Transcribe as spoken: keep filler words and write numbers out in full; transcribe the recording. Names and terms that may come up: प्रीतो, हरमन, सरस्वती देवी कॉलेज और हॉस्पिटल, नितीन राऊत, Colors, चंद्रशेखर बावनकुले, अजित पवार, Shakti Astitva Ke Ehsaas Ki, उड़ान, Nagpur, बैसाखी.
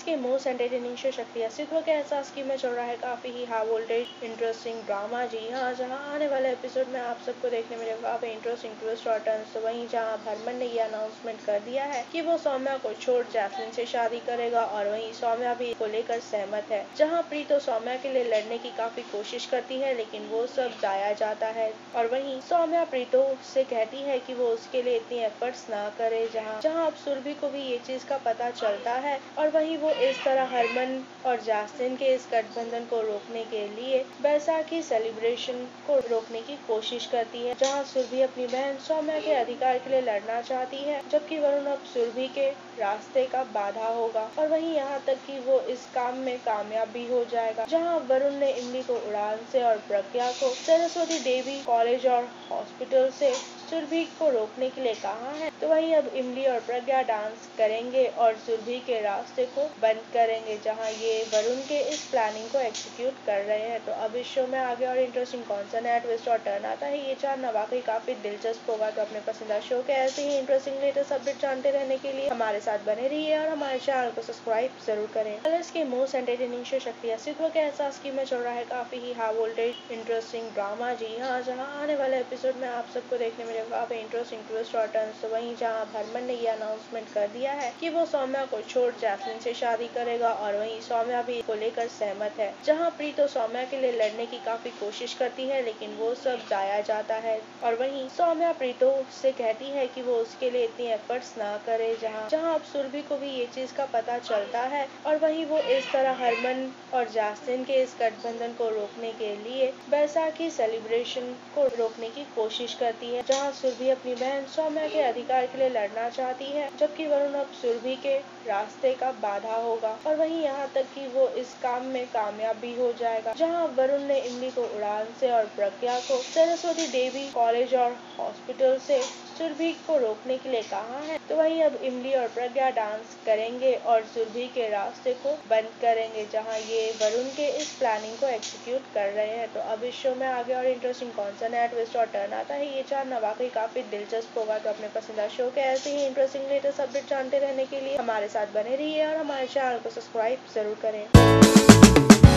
Colours के most entertaining show शक्ति अस्तित्व के एहसास की में चल रहा है काफ़ी ही हाई वोल्टेज इंटरेस्टिंग ड्रामा। जी हाँ, जहाँ आने वाले एपिसोड में आप सबको देखने मिलेगा काफ़ी इंटरेस्टिंग ट्विस्ट और टर्न्स। तो वहीं जहाँ भरमन ने यह अनाउंसमेंट कर दिया है कि वो सौम्या को छोड़ जैस्मिन से शादी करेगा और वहीं सौम्या भी इसको लेकर सहमत है। जहाँ प्रीतो सौम्या के लिए लड़ने की काफ़ी कोशिश करती है लेकिन वो सब जाया जाता है और वहीं सौम्या प्रीतो से कहती है कि वो उसके लिए इतनी एफर्ट्स ना करे। जहाँ जहाँ अब सुरभि को भी ये चीज़ का पता चलता है और वहीं वो इस तरह हरमन और जैस्मिन के इस गठबंधन को रोकने के लिए बैसाखी सेलिब्रेशन को रोकने की कोशिश करती है। जहां सुरभि अपनी बहन सौम्या के अधिकार के लिए लड़ना चाहती है जबकि वरुण अब सुरभि के रास्ते का बाधा होगा और वहीं यहां तक कि वो इस काम में कामयाब भी हो जाएगा। जहां वरुण ने इमली को उड़ान से और प्रज्ञा को सरस्वती देवी कॉलेज और हॉस्पिटल से सुरभि को रोकने के लिए कहा है, तो वहीं अब इमली और प्रज्ञा डांस करेंगे और सुरभि के रास्ते को बंद करेंगे। जहां ये वरुण के इस प्लानिंग को एग्जीक्यूट कर रहे हैं। तो अब इस शो में आगे और इंटरेस्टिंग कौन सा नया ट्विस्ट और टर्न आता है ये जानना वाकई काफी दिलचस्प होगा। तो अपने पसंदीदा शो के ऐसे ही इंटरेस्टिंग लेटेस्ट अपडेट जानते रहने के लिए हमारे साथ बने रहिए और हमारे चैनल को सब्सक्राइब जरूर करें। कलर्स के मोस्ट एंटरटेनिंग शो शक्ति अस्तित्व के एहसास की में चल रहा है काफी ही हाई वोल्टेज इंटरेस्टिंग ड्रामा। जी हाँ, जहाँ आने वाले एपिसोड में आप सबको देखने मिले काफी इंटरेस्टिंग ट्विस्ट और टर्न्स। तो वहीं जहाँ भरमन ने यह अनाउंसमेंट कर दिया है कि वो सौम्या को छोड़ जैस्मिन से शादी करेगा और वहीं सौम्या भी इसको लेकर सहमत है। जहाँ प्रीतो सौम्या के लिए लड़ने की काफी कोशिश करती है लेकिन वो सब जाया जाता है और वहीं सौम्या प्रीतो से कहती है कि वो उसके लिए इतनी एफर्ट्स ना करे। जहाँ जहाँ अब सुरभि को भी ये चीज का पता चलता है और वहीं वो इस तरह हरमन और जैस्मिन के इस गठबंधन को रोकने के लिए बैसाखी सेलिब्रेशन को रोकने की कोशिश करती है। जहाँ सुरभि अपनी बहन सौम्या के अधिकार के लिए लड़ना चाहती है जबकि वरुण अब सुरभि के रास्ते का बाधा होगा और वहीं यहां तक कि वो इस काम में कामयाब भी हो जाएगा। जहां वरुण ने इमली को उड़ान से और प्रज्ञा को सरस्वती देवी कॉलेज और हॉस्पिटल से सुरभि को रोकने के लिए कहा है, तो वहीं अब इमली और प्रज्ञा डांस करेंगे और सुरभि के रास्ते को बंद करेंगे। जहां ये वरुण के इस प्लानिंग को एग्जीक्यूट कर रहे हैं। तो अब इस शो में आगे और इंटरेस्टिंग कौन सा नया ट्विस्ट और टर्न आता है ये जानना वाकई काफी दिलचस्प होगा। तो अपने पसंदीदा शो के ऐसे ही इंटरेस्टिंग लेटेस्ट अपडेट जानते रहने के लिए हमारे साथ बने रहिए और हमारे चैनल को सब्सक्राइब जरूर करें।